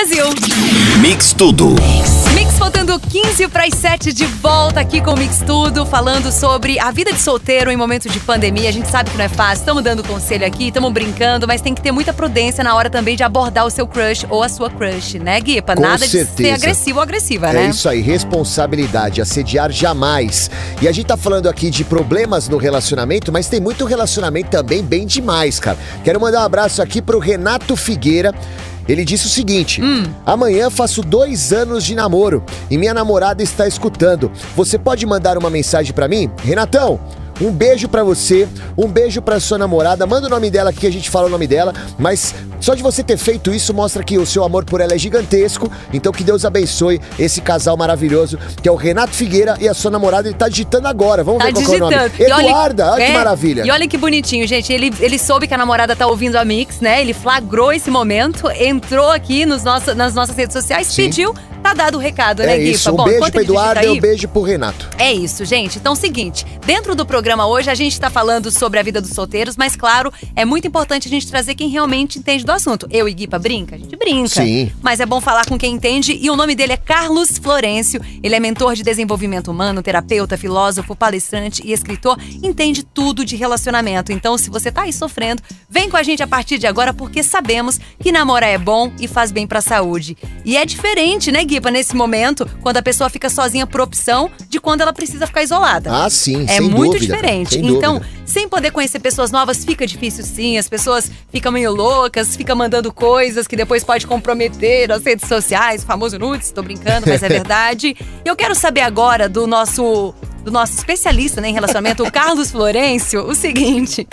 Brasil. Mix Tudo. Mix faltando 15 para as 7, de volta aqui com o Mix Tudo, falando sobre a vida de solteiro em momento de pandemia. A gente sabe que não é fácil, estamos dando conselho aqui, estamos brincando, mas tem que ter muita prudência na hora também de abordar o seu crush ou a sua crush, né, Guipa? Com nada certeza. De ser agressivo ou agressiva, né? É isso aí, responsabilidade, assediar jamais. E a gente tá falando aqui de problemas no relacionamento, mas tem muito relacionamento também bem demais, cara. Quero mandar um abraço aqui pro Renato Figueira. Ele disse o seguinte: amanhã faço 2 anos de namoro e minha namorada está escutando. Você pode mandar uma mensagem pra mim? Renatão, um beijo pra você, um beijo pra sua namorada. Manda o nome dela aqui, a gente fala o nome dela. Mas só de você ter feito isso mostra que o seu amor por ela é gigantesco. Então que Deus abençoe esse casal maravilhoso, que é o Renato Figueira e a sua namorada. Ele tá digitando agora, vamos ver qual é o nome. Eduarda, olha que maravilha. E olha que bonitinho, gente. Ele soube que a namorada tá ouvindo a Mix, né? Ele flagrou esse momento, entrou aqui nas nossas redes sociais, sim, pediu. Tá dado o recado, né, Guipa? Isso, um beijo pro Eduardo e um beijo pro Renato. É isso, gente. Então, seguinte, dentro do programa hoje a gente tá falando sobre a vida dos solteiros, mas claro, é muito importante a gente trazer quem realmente entende do assunto. Eu e Guipa brinca? A gente brinca. Sim. Mas é bom falar com quem entende, e o nome dele é Carlos Florêncio. Ele é mentor de desenvolvimento humano, terapeuta, filósofo, palestrante e escritor. Entende tudo de relacionamento. Então, se você tá aí sofrendo, vem com a gente a partir de agora, porque sabemos que namorar é bom e faz bem pra saúde. E é diferente, né, Guipa, nesse momento, quando a pessoa fica sozinha por opção, de quando ela precisa ficar isolada. Ah, sim, é muito diferente. Então, sem poder conhecer pessoas novas, fica difícil, sim. As pessoas ficam meio loucas, ficam mandando coisas que depois pode comprometer nas redes sociais, o famoso nudes, tô brincando, mas é verdade. Eu quero saber agora do nosso especialista, né, em relacionamento, o Carlos Florêncio, o seguinte: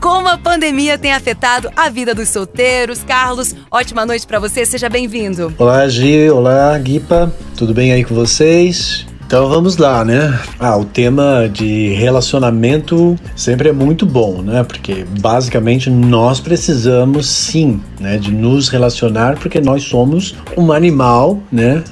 como a pandemia tem afetado a vida dos solteiros? Carlos, ótima noite pra você, seja bem-vindo. Olá, Gi, olá, Guipa, tudo bem aí com vocês? Então vamos lá, né? O tema de relacionamento sempre é muito bom, né? Porque basicamente nós precisamos, sim, né, de nos relacionar, porque nós somos um animal, né,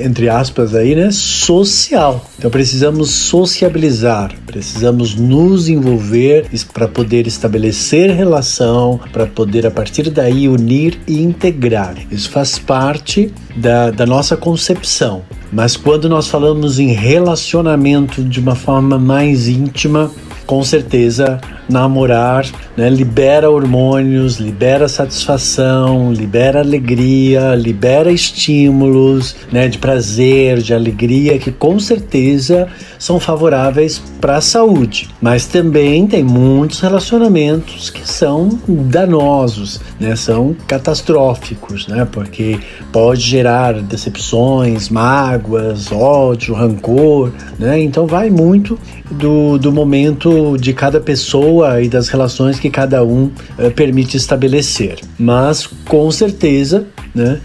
entre aspas aí, né, social. Então precisamos sociabilizar, precisamos nos envolver para poder estabelecer relação, para poder a partir daí unir e integrar. Isso faz parte da nossa concepção. Mas quando nós falamos em relacionamento de uma forma mais íntima, com certeza namorar, né, libera hormônios, libera satisfação, libera alegria, libera estímulos, né, de prazer, de alegria, que com certeza são favoráveis para a saúde. Mas também tem muitos relacionamentos que são danosos, né, são catastróficos, né, porque pode gerar decepções, mágoas, ódio, rancor, né, então vai muito do momento de cada pessoa e das relações que cada um permite estabelecer. Mas com certeza, né,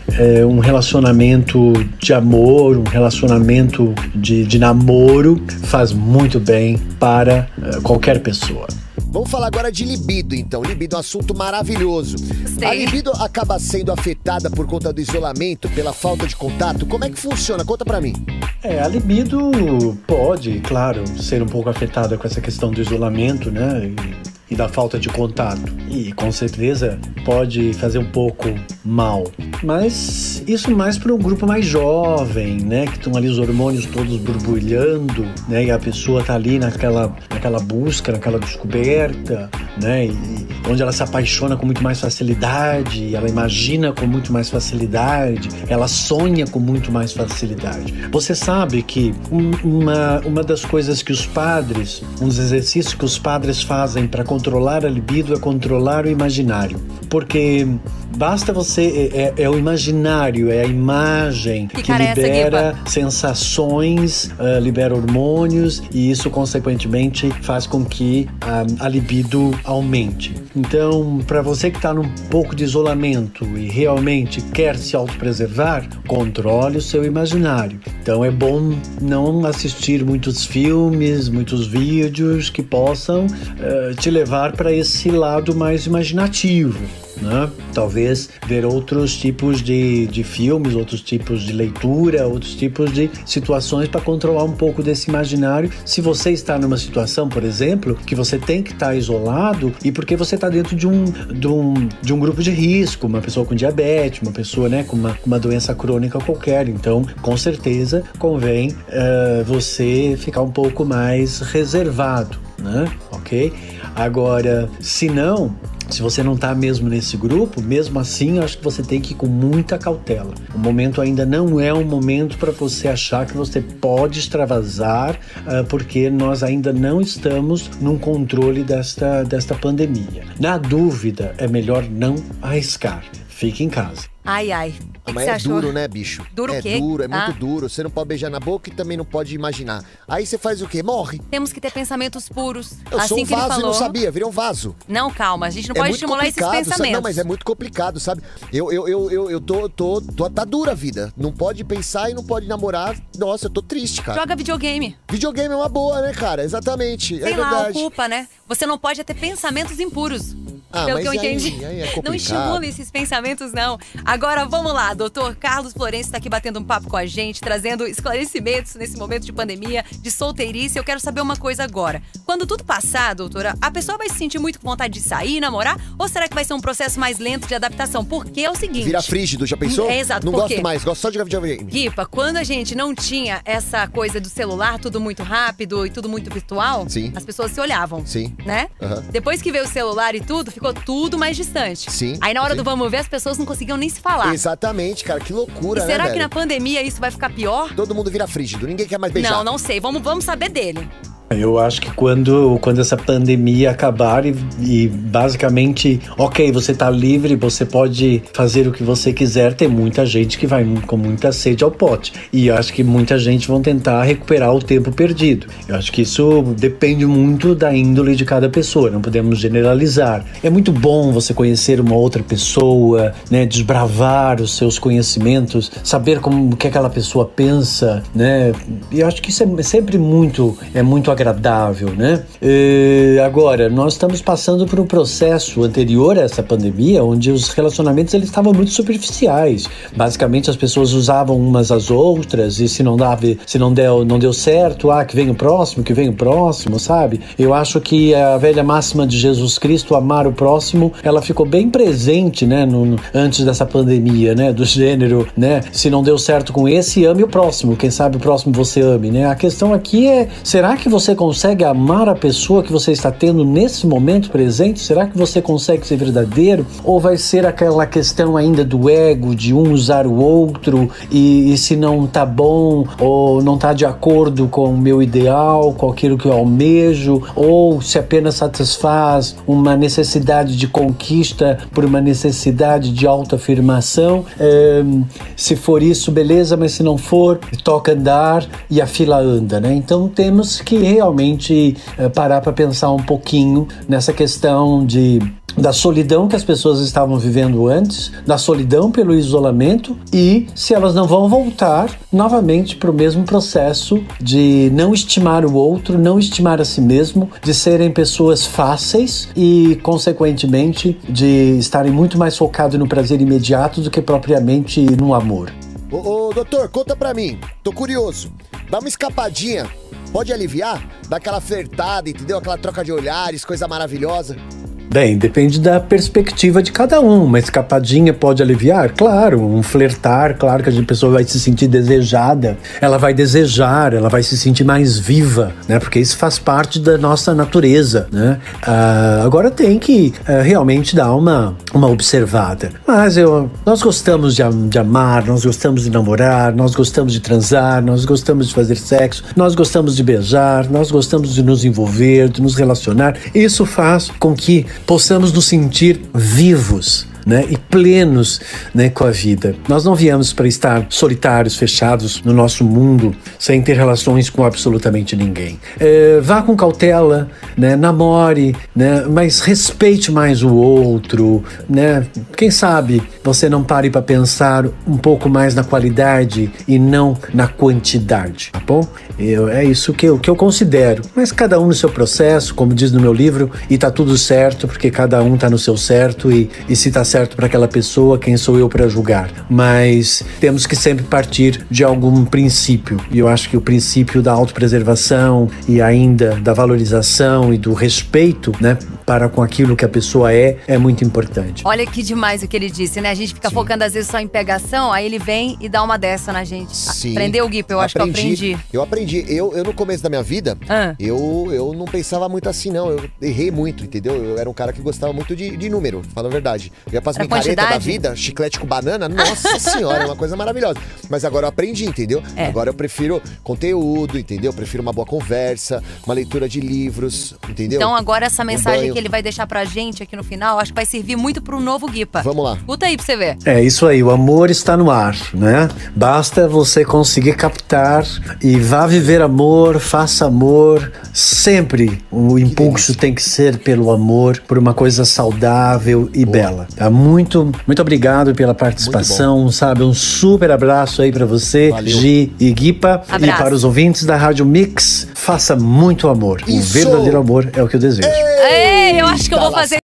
um relacionamento de amor, um relacionamento de namoro faz muito bem para qualquer pessoa. Vamos falar agora de libido, então. Libido é um assunto maravilhoso. Sim. A libido acaba sendo afetada por conta do isolamento, pela falta de contato. Como é que funciona? Conta pra mim. A libido pode, claro, ser um pouco afetada com essa questão do isolamento, né? E da falta de contato. E com certeza pode fazer um pouco mal. Mas isso mais para um grupo mais jovem, né? Que estão ali os hormônios todos borbulhando, né? E a pessoa tá ali naquela busca, naquela descoberta, né? E onde ela se apaixona com muito mais facilidade, ela imagina com muito mais facilidade, ela sonha com muito mais facilidade. Você sabe que uma das coisas que os padres, um dos exercícios que os padres fazem para controlar a libido é controlar o imaginário, porque basta você, é o imaginário, é a imagem que libera sensações, libera hormônios, e isso consequentemente faz com que a libido aumente. Então, para você que está num pouco de isolamento e realmente quer se autopreservar, controle o seu imaginário. Então é bom não assistir muitos filmes, muitos vídeos que possam te levar para esse lado mais imaginativo. né? Talvez ver outros tipos de filmes, outros tipos de leitura, outros tipos de situações para controlar um pouco desse imaginário. Se você está numa situação, por exemplo, que você tem que estar isolado e porque você está dentro de um grupo de risco, uma pessoa com diabetes, uma pessoa, né, com uma doença crônica qualquer, então com certeza convém você ficar um pouco mais reservado, né? Ok? Agora, se não, se você não está mesmo nesse grupo, mesmo assim, eu acho que você tem que ir com muita cautela. O momento ainda não é um momento para você achar que você pode extravasar, porque nós ainda não estamos num controle desta pandemia. Na dúvida, é melhor não arriscar. Fique em casa. Ai, ai. Mas é duro, né, bicho? Duro o quê? É duro, é muito duro. Você não pode beijar na boca e também não pode imaginar. Aí você faz o quê? Morre. Temos que ter pensamentos puros. Eu sou um vaso e não sabia, virei um vaso. Não, calma, a gente não pode estimular esses pensamentos. Sabe? Não, mas é muito complicado, sabe? Tá dura a vida. Não pode pensar e não pode namorar. Nossa, eu tô triste, cara. Joga videogame. Videogame é uma boa, né, cara? Exatamente. Sei lá, ocupa, né? Você não pode ter pensamentos impuros. Pelo que eu entendi. Aí é não estimula esses pensamentos, não. Agora, vamos lá, doutor Carlos Florêncio está aqui batendo um papo com a gente, trazendo esclarecimentos nesse momento de pandemia, de solteirice. Eu quero saber uma coisa agora. Quando tudo passar, doutora, a pessoa vai se sentir muito com vontade de sair, namorar? Ou será que vai ser um processo mais lento de adaptação? Porque é o seguinte... Vira frígido, já pensou? É, exato. Não gosto mais, gosto só de videogame. Guipa, quando a gente não tinha essa coisa do celular, tudo muito rápido e tudo muito virtual, sim, as pessoas se olhavam, sim, né? Uhum. Depois que veio o celular e tudo, ficou tudo mais distante. Sim. Aí na hora, sim, do vamos ver, as pessoas não conseguiam nem se falar. Exatamente, cara, que loucura, e será, né, que velho, na pandemia isso vai ficar pior? Todo mundo vira frígido, ninguém quer mais beijar. Não, não sei, vamos saber dele. Eu acho que quando essa pandemia acabar e basicamente, ok, você tá livre, você pode fazer o que você quiser, tem muita gente que vai com muita sede ao pote. E eu acho que muita gente vão tentar recuperar o tempo perdido. Eu acho que isso depende muito da índole de cada pessoa, não podemos generalizar. É muito bom você conhecer uma outra pessoa, né, desbravar os seus conhecimentos, saber como que aquela pessoa pensa, né? E eu acho que isso é sempre muito agradável, né? Agora, nós estamos passando por um processo anterior a essa pandemia, onde os relacionamentos eles estavam muito superficiais. Basicamente, as pessoas usavam umas às outras e se não deu certo, que vem o próximo, sabe? Eu acho que a velha máxima de Jesus Cristo, amar o próximo, ela ficou bem presente, né? Antes dessa pandemia, né? Do gênero, né? Se não deu certo com esse, ame o próximo. Quem sabe o próximo você ame, né? A questão aqui é, será que você consegue amar a pessoa que você está tendo nesse momento presente? Será que você consegue ser verdadeiro? Ou vai ser aquela questão ainda do ego, de um usar o outro e se não tá bom ou não tá de acordo com o meu ideal, com aquilo que eu almejo, ou se apenas satisfaz uma necessidade de conquista por uma necessidade de autoafirmação? Se for isso, beleza, mas se não for, toca andar e a fila anda, né? Então temos que realmente parar para pensar um pouquinho nessa questão da solidão que as pessoas estavam vivendo antes, da solidão pelo isolamento e se elas não vão voltar novamente para o mesmo processo de não estimar o outro, não estimar a si mesmo, de serem pessoas fáceis e, consequentemente, de estarem muito mais focados no prazer imediato do que propriamente no amor. Ô, doutor, conta pra mim, tô curioso, dá uma escapadinha, pode aliviar? Dá aquela flertada, entendeu? Aquela troca de olhares, coisa maravilhosa. Bem, depende da perspectiva de cada um. Uma escapadinha pode aliviar? Claro. Um flertar, claro que a pessoa vai se sentir desejada. Ela vai desejar, ela vai se sentir mais viva, né? Porque isso faz parte da nossa natureza, né? Agora tem que realmente dar uma observada. Mas nós gostamos de amar, nós gostamos de namorar, nós gostamos de transar, nós gostamos de fazer sexo, nós gostamos de beijar, nós gostamos de nos envolver, de nos relacionar. Isso faz com que possamos nos sentir vivos, né, e plenos, né, com a vida. Nós não viemos para estar solitários, fechados no nosso mundo, sem ter relações com absolutamente ninguém. Vá com cautela, né, namore, né, mas respeite mais o outro, né, quem sabe você não pare para pensar um pouco mais na qualidade e não na quantidade, tá bom? É isso que eu considero, mas cada um no seu processo, como diz no meu livro, e tá tudo certo, porque cada um tá no seu certo e se tá certo para aquela pessoa, quem sou eu para julgar? Mas temos que sempre partir de algum princípio, e eu acho que o princípio da autopreservação e ainda da valorização e do respeito, né, para com aquilo que a pessoa é muito importante. Olha que demais o que ele disse, né? A gente fica focando às vezes só em pegação, aí ele vem e dá uma dessa na gente. Sim. Aprendeu, Gui? Eu acho que eu aprendi. Eu no começo da minha vida, eu não pensava muito assim, não. Eu errei muito, entendeu? Eu era um cara que gostava muito de número, falo a verdade. Eu ia para as micaretas da vida, chiclete com banana, nossa senhora, é uma coisa maravilhosa. Mas agora eu aprendi, entendeu? É. Agora eu prefiro conteúdo, entendeu? Eu prefiro uma boa conversa, uma leitura de livros, entendeu? Então agora essa mensagem que ele vai deixar pra gente aqui no final, acho que vai servir muito pro novo Guipa. Vamos lá. Escuta aí pra você ver. É isso aí, o amor está no ar, né? Basta você conseguir captar e vá viver amor, faça amor. Sempre o impulso tem que ser pelo amor, por uma coisa saudável e bela. Tá? Muito obrigado pela participação, sabe? Um super abraço aí pra você, Gi e Guipa. Abraço. E para os ouvintes da Rádio Mix, faça muito amor. Isso. O verdadeiro amor é o que eu desejo. Ei, eu acho que eu vou fazer